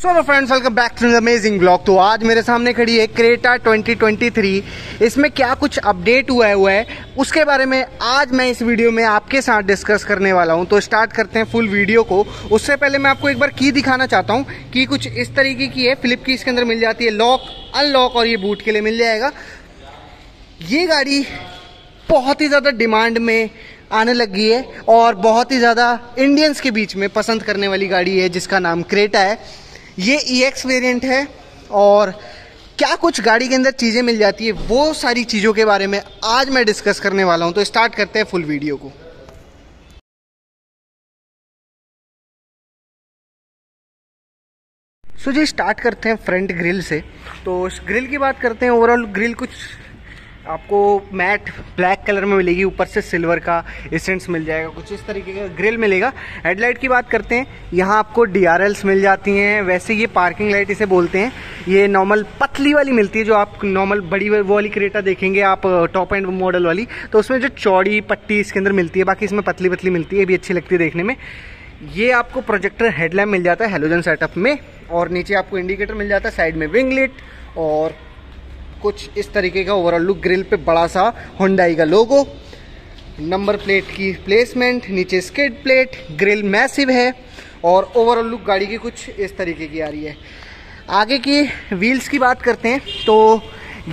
So hello friends, welcome back to amazing blog. तो आज मेरे सामने खड़ी है क्रेटा 2023। इसमें क्या कुछ अपडेट हुआ है उसके बारे में आज मैं इस वीडियो में आपके साथ डिस्कस करने वाला हूं। तो स्टार्ट करते हैं फुल वीडियो को। उससे पहले मैं आपको एक बार की दिखाना चाहता हूं कि कुछ इस तरीके की है, फ्लिप की इसके अंदर मिल जाती है, लॉक अनलॉक और ये बूट के लिए मिल जाएगा। ये गाड़ी बहुत ही ज़्यादा डिमांड में आने लगी है और बहुत ही ज़्यादा इंडियंस के बीच में पसंद करने वाली गाड़ी है जिसका नाम क्रेटा है। ये EX वेरिएंट है और क्या कुछ गाड़ी के अंदर चीज़ें मिल जाती है वो सारी चीज़ों के बारे में आज मैं डिस्कस करने वाला हूं। तो स्टार्ट करते हैं फुल वीडियो को। सो जी स्टार्ट करते हैं फ्रंट ग्रिल से। तो ग्रिल की बात करते हैं। ओवरऑल ग्रिल कुछ आपको मैट ब्लैक कलर में मिलेगी, ऊपर से सिल्वर का एसेंस मिल जाएगा, कुछ इस तरीके का ग्रिल मिलेगा। हेडलाइट की बात करते हैं, यहाँ आपको DRLs मिल जाती हैं। वैसे ये पार्किंग लाइट इसे बोलते हैं। ये नॉर्मल पतली वाली मिलती है, जो आप नॉर्मल बड़ी वो वाली क्रेटा देखेंगे आप टॉप एंड मॉडल वाली, तो उसमें जो चौड़ी पट्टी इसके अंदर मिलती है, बाकी इसमें पतली पतली मिलती है, ये भी अच्छी लगती है देखने में। ये आपको प्रोजेक्टर हेडलैम्प मिल जाता है हेलोजन सेटअप में और नीचे आपको इंडिकेटर मिल जाता है, साइड में विंगलेट और कुछ इस तरीके का ओवरऑल लुक। ग्रिल पे बड़ा सा Hyundai का लोगो, नंबर प्लेट की प्लेसमेंट, नीचे स्किड प्लेट, ग्रिल मैसिव है और ओवरऑल लुक गाड़ी की कुछ इस तरीके की आ रही है। आगे की व्हील्स की बात करते हैं तो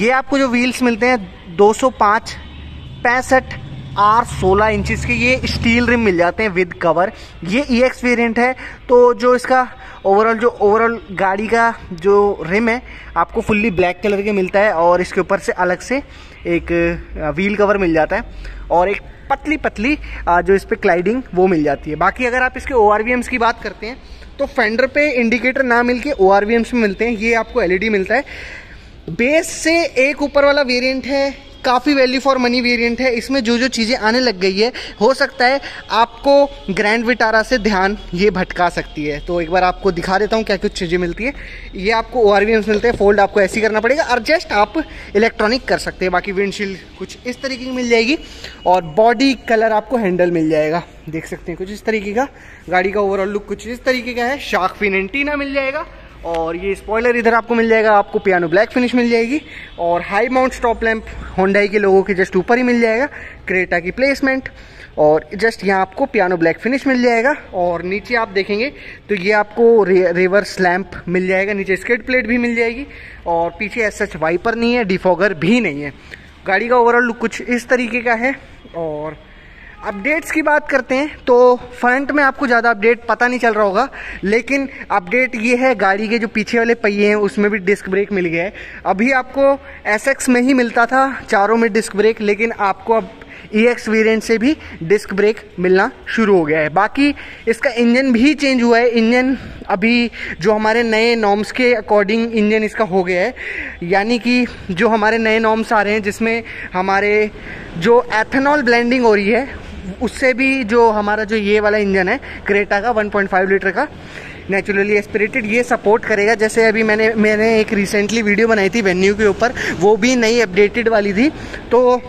ये आपको जो व्हील्स मिलते हैं 205/65 R16 इंचेस के, ये स्टील रिम मिल जाते हैं विद कवर। ये EX वेरिएंट है तो जो इसका ओवरऑल गाड़ी का जो रिम है आपको फुल्ली ब्लैक कलर के मिलता है और इसके ऊपर से अलग से एक व्हील कवर मिल जाता है और एक पतली पतली जो इस पर क्लाइडिंग वो मिल जाती है। बाकी अगर आप इसके ORVMs की बात करते हैं तो फेंडर पे इंडिकेटर ना मिल के ORVMs में मिलते हैं। ये आपको LED मिलता है। बेस से एक ऊपर वाला वेरियंट है, काफ़ी वैल्यू फॉर मनी वेरिएंट है। इसमें जो जो चीज़ें आने लग गई है हो सकता है आपको ग्रैंड विटारा से ध्यान ये भटका सकती है। तो एक बार आपको दिखा देता हूँ क्या कुछ चीज़ें मिलती है। ये आपको ORVMs मिलते हैं, फोल्ड आपको ऐसे करना पड़ेगा, एडजस्ट आप इलेक्ट्रॉनिक कर सकते हैं। बाकी विंडशील्ड कुछ इस तरीके की मिल जाएगी और बॉडी कलर आपको हैंडल मिल जाएगा, देख सकते हैं कुछ इस तरीके का। गाड़ी का ओवरऑल लुक कुछ इस तरीके का है। शार्क फिन एंटीना मिल जाएगा और ये स्पॉइलर इधर आपको मिल जाएगा, आपको पियानो ब्लैक फिनिश मिल जाएगी और high mount stop lamp Hyundai के लोगों के जस्ट ऊपर ही मिल जाएगा, क्रेटा की प्लेसमेंट और जस्ट यहाँ आपको पियानो ब्लैक फिनिश मिल जाएगा। और नीचे आप देखेंगे तो ये आपको रिवर्स लैंप मिल जाएगा, नीचे स्किड प्लेट भी मिल जाएगी और पीछे एस सच वाइपर नहीं है, डिफॉगर भी नहीं है। गाड़ी का ओवरऑल लुक कुछ इस तरीके का है। और अपडेट्स की बात करते हैं तो फ्रंट में आपको ज़्यादा अपडेट पता नहीं चल रहा होगा, लेकिन अपडेट ये है गाड़ी के जो पीछे वाले पहिए हैं उसमें भी डिस्क ब्रेक मिल गया है। अभी आपको SX में ही मिलता था चारों में डिस्क ब्रेक, लेकिन आपको अब EX वेरिएंट से भी डिस्क ब्रेक मिलना शुरू हो गया है। बाकी इसका इंजन भी चेंज हुआ है। इंजन अभी जो हमारे नए नॉर्म्स के अकॉर्डिंग इंजन इसका हो गया है, यानी कि जो हमारे नए नॉर्म्स आ रहे हैं जिसमें हमारे जो एथेनॉल ब्लेंडिंग हो रही है उससे भी जो हमारा जो ये वाला इंजन है क्रेटा का 1.5 लीटर का नेचुरली एस्पिरेटेड ये सपोर्ट करेगा। जैसे अभी मैंने एक रिसेंटली वीडियो बनाई थी वेन्यू के ऊपर, वो भी नई अपडेटेड वाली थी, तो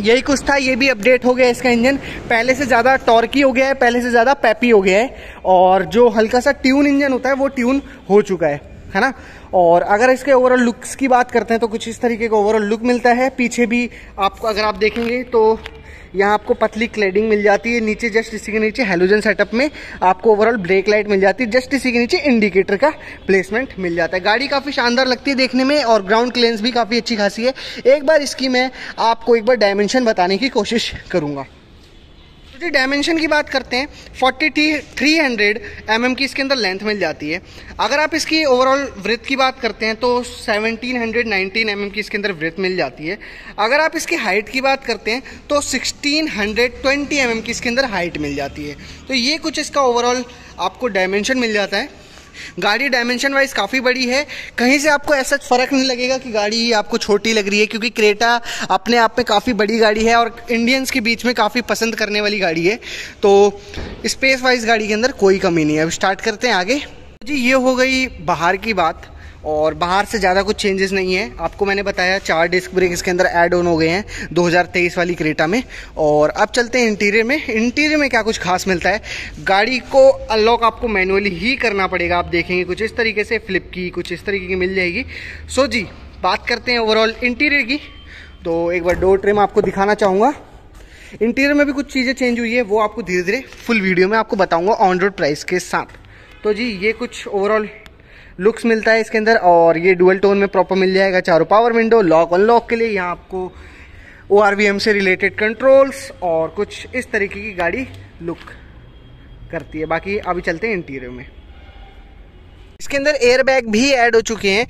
यही कुछ था। ये भी अपडेट हो गया है, इसका इंजन पहले से ज़्यादा टॉर्की हो गया है, पहले से ज़्यादा पैपी हो गया है और जो हल्का सा ट्यून इंजन होता है वो ट्यून हो चुका है ना। और अगर इसके ओवरऑल लुक्स की बात करते हैं तो कुछ इस तरीके का ओवरऑल लुक मिलता है। पीछे भी आपको अगर आप देखेंगे तो यहाँ आपको पतली क्लेडिंग मिल जाती है, नीचे जस्ट इसी के नीचे हेलोजन सेटअप में आपको ओवरऑल ब्रेक लाइट मिल जाती है, जस्ट इसी के नीचे इंडिकेटर का प्लेसमेंट मिल जाता है। गाड़ी काफ़ी शानदार लगती है देखने में और ग्राउंड क्लियरेंस भी काफ़ी अच्छी खासी है। एक बार इसकी मैं आपको एक बार डायमेंशन बताने की कोशिश करूँगा। तो डायमेंशन की बात करते हैं 40 300 mm की इसके अंदर लेंथ मिल जाती है। अगर आप इसकी ओवरऑल विड्थ की बात करते हैं तो 1719 mm की इसके अंदर विड्थ मिल जाती है। अगर आप इसकी हाइट की बात करते हैं तो 1620 mm की इसके अंदर हाइट मिल जाती है। तो ये कुछ इसका ओवरऑल आपको डायमेंशन मिल जाता है। गाड़ी डायमेंशन वाइज काफ़ी बड़ी है, कहीं से आपको ऐसा फ़र्क नहीं लगेगा कि गाड़ी आपको छोटी लग रही है, क्योंकि क्रेटा अपने आप में काफ़ी बड़ी गाड़ी है और इंडियंस के बीच में काफ़ी पसंद करने वाली गाड़ी है। तो स्पेस वाइज गाड़ी के अंदर कोई कमी नहीं है। अब स्टार्ट करते हैं आगे। जी ये हो गई बाहर की बात। और बाहर से ज़्यादा कुछ चेंजेस नहीं है। आपको मैंने बताया 4 डिस्क ब्रेक इसके अंदर ऐड ऑन हो गए हैं 2023 वाली क्रेटा में। और अब चलते हैं इंटीरियर में। इंटीरियर में क्या कुछ खास मिलता है, गाड़ी को अनलॉक आपको मैनुअली ही करना पड़ेगा। आप देखेंगे कुछ इस तरीके से फ्लिप की, कुछ इस तरीके की मिल जाएगी। सो जी बात करते हैं ओवरऑल इंटीरियर की, तो एक बार डोर ट्रिम आपको दिखाना चाहूँगा। इंटीरियर में भी कुछ चीज़ें चेंज हुई है, वो आपको धीरे धीरे फुल वीडियो में आपको बताऊंगा ऑन रोड प्राइस के साथ। तो जी ये कुछ ओवरऑल लुक्स मिलता है इसके अंदर। और ये डुअल टोन में प्रॉपर मिल जाएगा, चारों पावर विंडो, लॉक अनलॉक के लिए यहाँ आपको ORVM से रिलेटेड कंट्रोल्स, और कुछ इस तरीके की गाड़ी लुक करती है। बाकी अभी चलते हैं इंटीरियर में। इसके अंदर एयरबैग भी ऐड हो चुके हैं।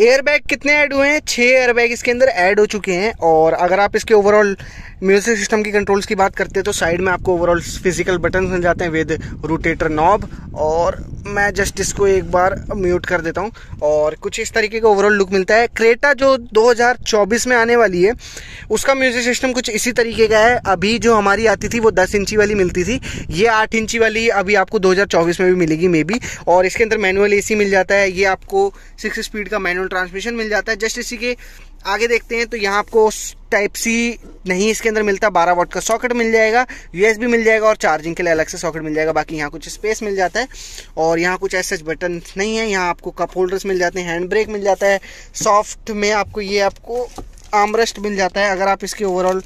एयरबैग कितने ऐड हुए हैं, 6 एयरबैग इसके अंदर ऐड हो चुके हैं। और अगर आप इसके ओवरऑल म्यूजिक सिस्टम की कंट्रोल्स की बात करते हैं तो साइड में आपको ओवरऑल फिजिकल बटन मिल जाते हैं विद रोटेटर नॉब। और मैं जस्ट इसको एक बार म्यूट कर देता हूं। और कुछ इस तरीके का ओवरऑल लुक मिलता है। क्रेटा जो 2024 में आने वाली है उसका म्यूजिक सिस्टम कुछ इसी तरीके का है। अभी जो हमारी आती थी वो 10 इंची वाली मिलती थी, ये 8 इंची वाली अभी आपको 2024 में भी मिलेगी मे बी। और इसके अंदर मैनुअल AC मिल जाता है, ये आपको 6 स्पीड का मैनुअल ट्रांसमिशन मिल जाता है। जस्ट इसी के आगे देखते हैं तो यहाँ आपको Type-C नहीं इसके अंदर मिलता, 12 वाट का सॉकेट मिल जाएगा, USB मिल जाएगा और चार्जिंग के लिए अलग से सॉकेट मिल जाएगा। बाकी यहाँ कुछ स्पेस मिल जाता है। और यहाँ कुछ ऐसे बटन नहीं है, यहाँ आपको कप होल्डर्स मिल जाते हैं, हैंड ब्रेक मिल जाता है। सॉफ्ट में आपको ये आपको आर्मरेस्ट मिल जाता है। अगर आप इसके ओवरऑल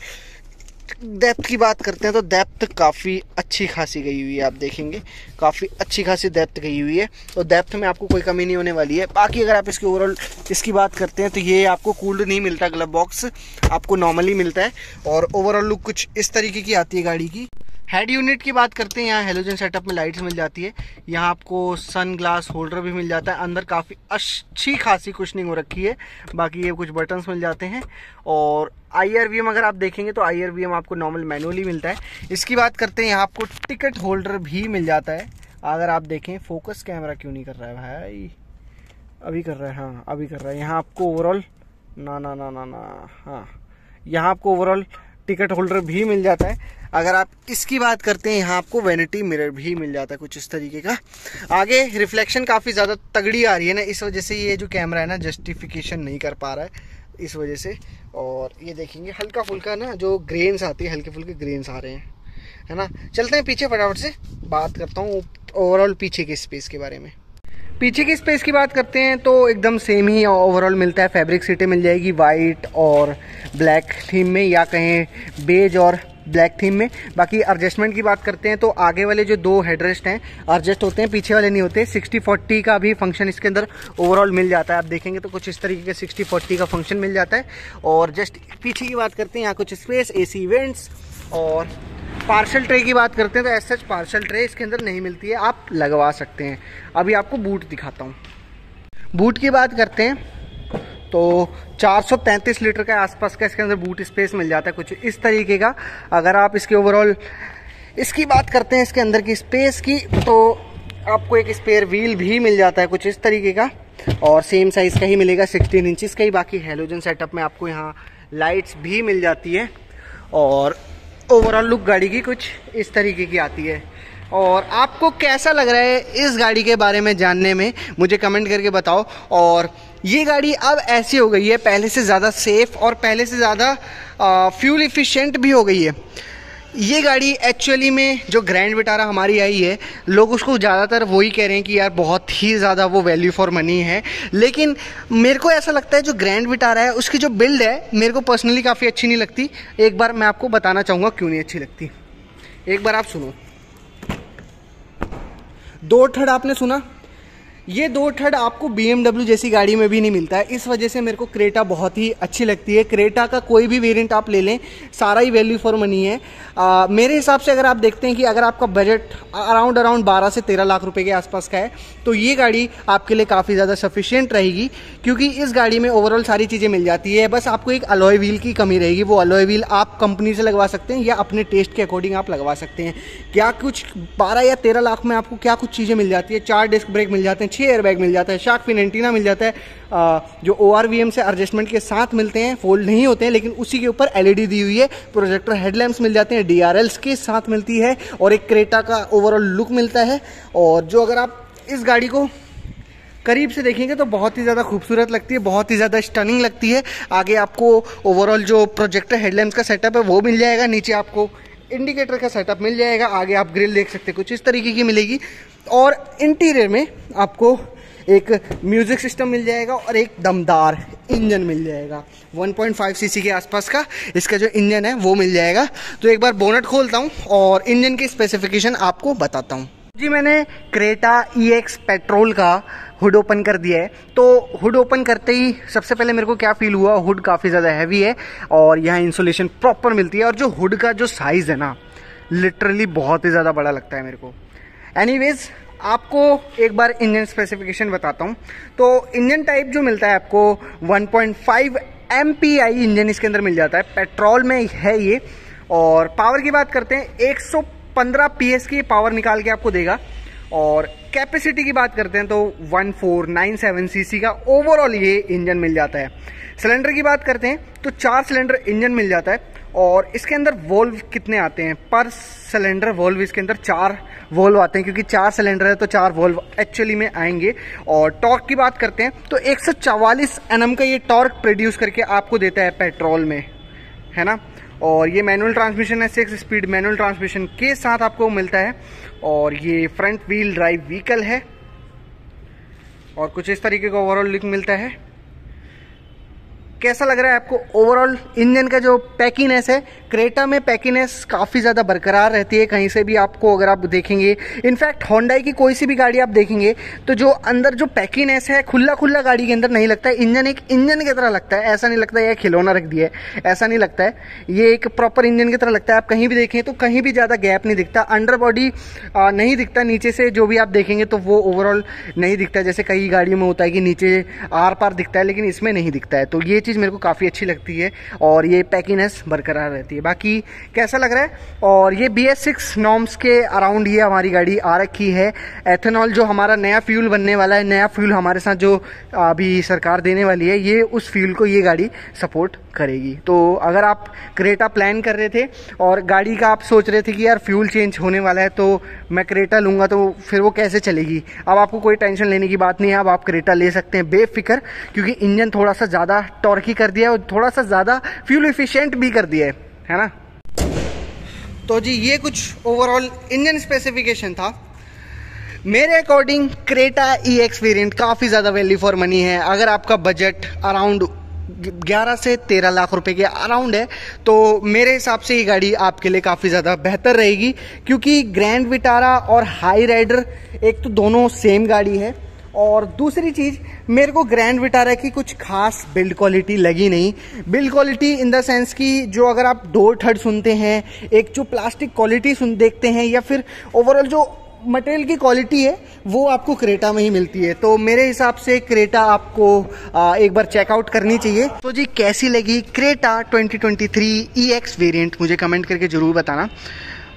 डेप्थ की बात करते हैं तो डेप्थ काफ़ी अच्छी खासी गई हुई है। आप देखेंगे काफ़ी अच्छी खासी डेप्थ गई हुई है, तो डेप्थ में आपको कोई कमी नहीं होने वाली है। बाकी अगर आप इसके ओवरऑल इसकी बात करते हैं तो ये आपको कूल्ड नहीं मिलता, ग्लब बॉक्स आपको नॉर्मली मिलता है। और ओवरऑल लुक कुछ इस तरीके की आती है गाड़ी की। हेड यूनिट की बात करते हैं, यहाँ हेलोजन सेटअप में लाइट्स मिल जाती है, यहाँ आपको सन ग्लास होल्डर भी मिल जाता है। अंदर काफ़ी अच्छी खासी कुशनिंग हो रखी है। बाकी ये कुछ बटन्स मिल जाते हैं। और IRVM अगर आप देखेंगे तो IRVM आपको नॉर्मल मैनुअली मिलता है। इसकी बात करते हैं, यहाँ आपको टिकट होल्डर भी मिल जाता है। अगर आप देखें फोकस कैमरा क्यों नहीं कर रहा है भाई, अभी कर रहा है, हाँ अभी कर रहा है। यहाँ आपको ओवरऑल ना ना ना ना ना हाँ यहाँ आपको ओवरऑल टिकट होल्डर भी मिल जाता है। अगर आप इसकी बात करते हैं, यहाँ आपको वैनिटी मिरर भी मिल जाता है कुछ इस तरीके का। आगे रिफ्लेक्शन काफ़ी ज़्यादा तगड़ी आ रही है ना, इस वजह से ये जो कैमरा है ना जस्टिफिकेशन नहीं कर पा रहा है इस वजह से। और ये देखेंगे हल्का फुल्का ना जो ग्रेन्स आती है, हल्के फुल्के ग्रेन्स आ रहे हैं, है ना। चलते हैं पीछे, फटाफट से बात करता हूँ ओवरऑल पीछे के स्पेस के बारे में। पीछे की स्पेस की बात करते हैं तो एकदम सेम ही ओवरऑल मिलता है। फैब्रिक सीटें मिल जाएगी वाइट और ब्लैक थीम में, या कहें बेज और ब्लैक थीम में। बाकी एडजस्टमेंट की बात करते हैं तो आगे वाले जो 2 हेडरेस्ट हैं एडजस्ट होते हैं, पीछे वाले नहीं होते। 60/40 का भी फंक्शन इसके अंदर ओवरऑल मिल जाता है। आप देखेंगे तो कुछ इस तरीके के 60/40 का फंक्शन मिल जाता है। और जस्ट पीछे की बात करते हैं, यहाँ कुछ स्पेस, AC वेंट्स। और पार्शल ट्रे की बात करते हैं तो एज सच पार्शल ट्रे इसके अंदर नहीं मिलती है, आप लगवा सकते हैं। अभी आपको बूट दिखाता हूँ। बूट की बात करते हैं तो 433 लीटर के आसपास का इसके अंदर बूट स्पेस मिल जाता है कुछ इस तरीके का। अगर आप इसके ओवरऑल इसकी बात करते हैं इसके अंदर की स्पेस की, तो आपको एक स्पेयर व्हील भी मिल जाता है कुछ इस तरीके का, और सेम साइज़ का ही मिलेगा 16 इंचेस का ही। बाकी हेलोजन सेटअप में आपको यहाँ लाइट्स भी मिल जाती है। और ओवरऑल लुक गाड़ी की कुछ इस तरीके की आती है। और आपको कैसा लग रहा है इस गाड़ी के बारे में जानने में मुझे कमेंट करके बताओ। और ये गाड़ी अब ऐसी हो गई है, पहले से ज़्यादा सेफ़ और पहले से ज़्यादा फ्यूल इफ़िशेंट भी हो गई है ये गाड़ी। एक्चुअली में जो ग्रैंड विटारा हमारी आई है, लोग उसको ज़्यादातर वही कह रहे हैं कि यार बहुत ही ज़्यादा वो वैल्यू फॉर मनी है, लेकिन मेरे को ऐसा लगता है जो ग्रैंड विटारा है उसकी जो बिल्ड है मेरे को पर्सनली काफ़ी अच्छी नहीं लगती। एक बार मैं आपको बताना चाहूँगा क्यों नहीं अच्छी लगती, एक बार आप सुनो। 2/3 आपने सुना, ये 2/3 आपको BMW जैसी गाड़ी में भी नहीं मिलता है। इस वजह से मेरे को क्रेटा बहुत ही अच्छी लगती है। क्रेटा का कोई भी वेरिएंट आप ले लें, सारा ही वैल्यू फॉर मनी है। मेरे हिसाब से अगर आप देखते हैं कि अगर आपका बजट अराउंड 12 से 13 लाख रुपए के आसपास का है तो ये गाड़ी आपके लिए काफ़ी ज़्यादा सफिशियंट रहेगी, क्योंकि इस गाड़ी में ओवरऑल सारी चीज़ें मिल जाती है। बस आपको एक अलॉय व्हील की कमी रहेगी, वो अलॉय व्हील आप कंपनी से लगवा सकते हैं या अपने टेस्ट के अकॉर्डिंग आप लगवा सकते हैं। क्या कुछ 12 या 13 लाख में आपको क्या कुछ चीज़ें मिल जाती है, 4 डिस्क ब्रेक मिल जाते हैं, 6 एयरबैग मिल जाता है, शार्क फिन एंटीना मिल जाता है, जो ORVM से एडजस्टमेंट के साथ मिलते हैं, फोल्ड नहीं होते हैं लेकिन उसी के ऊपर LED दी हुई है, प्रोजेक्टर हेडलैम्प्स मिल जाते हैं, DRLs के साथ मिलती है, और एक क्रेटा का ओवरऑल लुक मिलता है। और जो अगर आप इस गाड़ी को करीब से देखेंगे तो बहुत ही ज़्यादा खूबसूरत लगती है, बहुत ही ज़्यादा स्टनिंग लगती है। आगे आपको ओवरऑल जो प्रोजेक्टर हेडलैम्प्स का सेटअप है वो मिल जाएगा, नीचे आपको इंडिकेटर का सेटअप मिल जाएगा, आगे आप ग्रिल देख सकते हैं कुछ इस तरीके की मिलेगी। और इंटीरियर में आपको एक म्यूज़िक सिस्टम मिल जाएगा और एक दमदार इंजन मिल जाएगा 1.5 सीसी के आसपास का इसका जो इंजन है वो मिल जाएगा। तो एक बार बोनट खोलता हूँ और इंजन की स्पेसिफिकेशन आपको बताता हूँ। जी मैंने क्रेटा EX पेट्रोल का हुड ओपन कर दिया है, तो हुड ओपन करते ही सबसे पहले मेरे को क्या फील हुआ, हुड काफ़ी ज़्यादा हैवी है और यहाँ इंसुलेशन प्रॉपर मिलती है। और जो हुड का जो साइज़ है ना, लिटरली बहुत ही ज़्यादा बड़ा लगता है मेरे को। एनीवेज आपको एक बार इंजन स्पेसिफिकेशन बताता हूँ। तो इंजन टाइप जो मिलता है आपको 1.5 MPI इंजन इसके अंदर मिल जाता है, पेट्रोल में है ये। और पावर की बात करते हैं, 115 PS की पावर निकाल के आपको देगा। और कैपेसिटी की बात करते हैं तो 1497 सीसी का ओवरऑल ये इंजन मिल जाता है। सिलेंडर की बात करते हैं तो 4 सिलेंडर इंजन मिल जाता है। और इसके अंदर वोल्व कितने आते हैं पर सिलेंडर, वोल्व इसके अंदर 4 वोल्व आते हैं, क्योंकि 4 सिलेंडर है तो 4 वोल्व एक्चुअली में आएंगे। और टॉर्क की बात करते हैं तो 144 Nm का ये टॉर्क प्रोड्यूस करके आपको देता है पेट्रोल में, है ना। और ये मैनुअल ट्रांसमिशन है, 6 स्पीड मैनुअल ट्रांसमिशन के साथ आपको मिलता है। और ये फ्रंट व्हील ड्राइव व्हीकल है और कुछ इस तरीके का ओवरऑल लुक मिलता है। कैसा लग रहा है आपको ओवरऑल इंजन का जो पैकीनेस है? क्रेटा में पैकीनेस काफ़ी ज़्यादा बरकरार रहती है, कहीं से भी आपको अगर आप देखेंगे, इनफैक्ट होंडाई की कोई सी भी गाड़ी आप देखेंगे तो जो अंदर जो पैकीनेस है खुला खुला गाड़ी के अंदर नहीं लगता है। इंजन एक इंजन की तरह लगता है, ऐसा नहीं लगता है यह खिलौना रख दिया है, ऐसा नहीं लगता है, ये एक प्रॉपर इंजन की तरह लगता है। आप कहीं भी देखें तो कहीं भी ज़्यादा गैप नहीं दिखता, अंडर बॉडी नहीं दिखता, नीचे से जो भी आप देखेंगे तो वो ओवरऑल नहीं दिखता। जैसे कई गाड़ियों में होता है कि नीचे आर पार दिखता है, लेकिन इसमें नहीं दिखता है, तो ये चीज़ मेरे को काफ़ी अच्छी लगती है और ये पैकीनेस बरकरार रहती है। बाकी कैसा लग रहा है? और ये BS6 नॉर्म्स के अराउंड ये हमारी गाड़ी आ रखी है। एथेनॉल जो हमारा नया फ्यूल बनने वाला है, नया फ्यूल हमारे साथ जो अभी सरकार देने वाली है, ये उस फ्यूल को ये गाड़ी सपोर्ट करेगी। तो अगर आप क्रेटा प्लान कर रहे थे और गाड़ी का आप सोच रहे थे कि यार फ्यूल चेंज होने वाला है तो मैं क्रेटा लूँगा तो फिर वो कैसे चलेगी, अब आपको कोई टेंशन लेने की बात नहीं है, अब आप क्रेटा ले सकते हैं बेफिक्र, क्योंकि इंजन थोड़ा सा ज़्यादा टॉर्की कर दिया है और थोड़ा सा ज़्यादा फ्यूल एफिशिएंट भी कर दिया है ना। तो जी ये कुछ ओवरऑल इंजन स्पेसिफिकेशन था। मेरे अकॉर्डिंग क्रेटा EX वेरिएंट काफ़ी ज़्यादा वैल्यू फॉर मनी है। अगर आपका बजट अराउंड 11 से 13 लाख रुपए के अराउंड है तो मेरे हिसाब से ये गाड़ी आपके लिए काफ़ी ज़्यादा बेहतर रहेगी, क्योंकि ग्रैंड विटारा और हाई राइडर एक तो दोनों सेम गाड़ी है। और दूसरी चीज़, मेरे को ग्रैंड विटारा की कुछ खास बिल्ड क्वालिटी लगी नहीं। Build quality in the sense कि जो अगर आप डोर थर्ड सुनते हैं, एक जो प्लास्टिक क्वालिटी देखते हैं, या फिर ओवरऑल जो मटेरियल की क्वालिटी है वो आपको क्रेटा में ही मिलती है। तो मेरे हिसाब से क्रेटा आपको एक बार चेकआउट करनी चाहिए। तो जी कैसी लगी क्रेटा 2023 EX वेरिएंट, मुझे कमेंट करके ज़रूर बताना।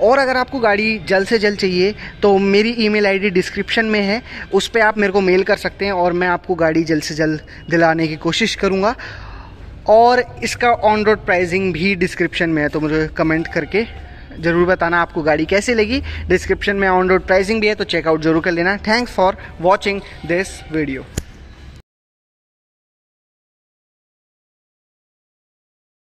और अगर आपको गाड़ी जल्द से जल्द चाहिए तो मेरी ईमेल आईडी डिस्क्रिप्शन में है, उस पर आप मेरे को मेल कर सकते हैं और मैं आपको गाड़ी जल्द से जल्द दिलाने की कोशिश करूँगा। और इसका ऑन रोड प्राइसिंग भी डिस्क्रिप्शन में है, तो मुझे कमेंट करके ज़रूर बताना आपको गाड़ी कैसी लगी। डिस्क्रिप्शन में ऑन रोड प्राइसिंग भी है, तो चेकआउट जरूर कर लेना। Thanks for watching this video.